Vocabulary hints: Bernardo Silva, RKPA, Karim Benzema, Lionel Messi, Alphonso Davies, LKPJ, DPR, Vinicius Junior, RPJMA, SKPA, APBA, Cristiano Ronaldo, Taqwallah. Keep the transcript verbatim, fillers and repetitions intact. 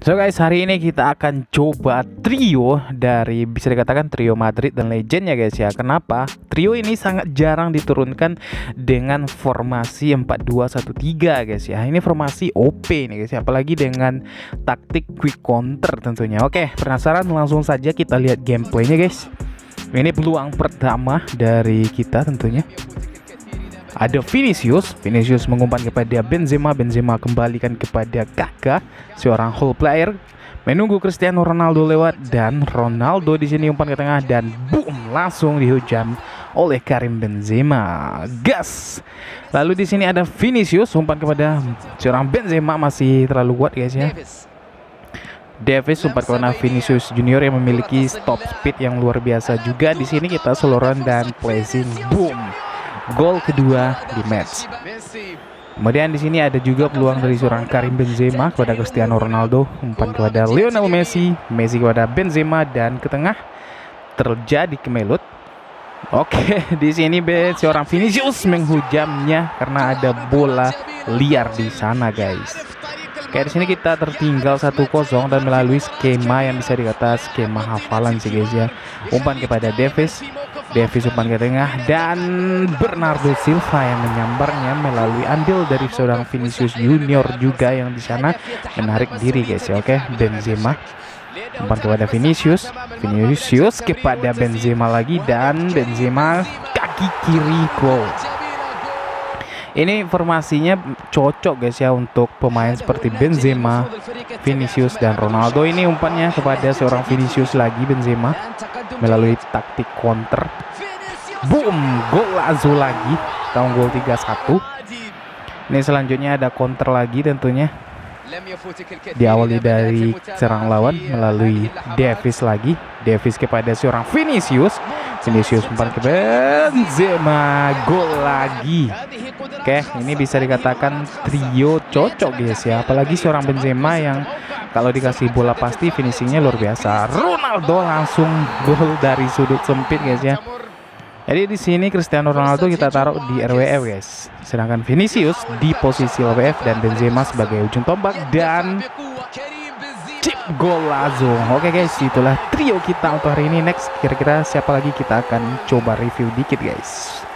So guys, hari ini kita akan coba trio dari, bisa dikatakan trio Madrid dan legend ya guys ya. Kenapa? Trio ini sangat jarang diturunkan dengan formasi empat dua satu tiga guys ya. Ini formasi O P nih guys ya, apalagi dengan taktik quick counter tentunya. Oke, penasaran? Langsung saja kita lihat gameplaynya guys. Ini peluang pertama dari kita tentunya. Ada Vinicius, Vinicius mengumpan kepada Benzema, Benzema kembalikan kepada Kakak, seorang whole player, menunggu Cristiano Ronaldo lewat dan Ronaldo di sini umpan ke tengah dan boom, langsung dihujam oleh Karim Benzema. Gas. Lalu di sini ada Vinicius umpan kepada seorang Benzema, masih terlalu kuat guys ya. Davies sempat karena Vinicius Junior yang memiliki top speed yang luar biasa juga. Di sini kita seloran dan placing, boom. Gol kedua di match. Kemudian di sini ada juga peluang dari seorang Karim Benzema kepada Cristiano Ronaldo, umpan kepada Lionel Messi, Messi kepada Benzema dan ke tengah terjadi kemelut. Oke, di sini seorang Vinicius menghujamnya karena ada bola liar di sana guys. Oke, di sini kita tertinggal satu kosong dan melalui skema yang bisa dikata skema hafalan sih guys ya. Umpan kepada Davies, Davies umpan ke tengah dan Bernardo Silva yang menyambarnya melalui andil dari seorang Vinicius Junior juga yang di sana menarik diri guys ya. Oke, Benzema umpan kepada Vinicius, Vinicius kepada Benzema lagi dan Benzema kaki kiri, gol. Ini formasinya cocok guys ya untuk pemain seperti Benzema, Vinicius dan Ronaldo. Ini umpannya kepada seorang Vinicius lagi, Benzema melalui taktik counter, boom, gol Azul lagi, tahun gol tiga satu. Ini selanjutnya ada counter lagi tentunya, diawali dari serang lawan melalui Davies lagi, Davies kepada seorang Vinicius, Vinicius umpan ke Benzema, gol lagi. Oke, ini bisa dikatakan trio cocok guys ya, apalagi seorang Benzema yang kalau dikasih bola pasti finishingnya luar biasa. Ronaldo langsung gol dari sudut sempit guys ya. Jadi di sini Cristiano Ronaldo kita taruh di R W F guys, sedangkan Vinicius di posisi L W F dan Benzema sebagai ujung tombak dan chip gol langsung. Oke guys, itulah trio kita untuk hari ini. Next kira-kira siapa lagi kita akan coba review dikit guys.